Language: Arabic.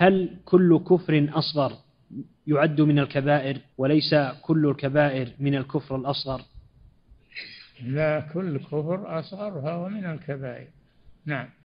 هل كل كفر أصغر يعد من الكبائر وليس كل الكبائر من الكفر الأصغر؟ لا، كل كفر أصغر هو من الكبائر. نعم.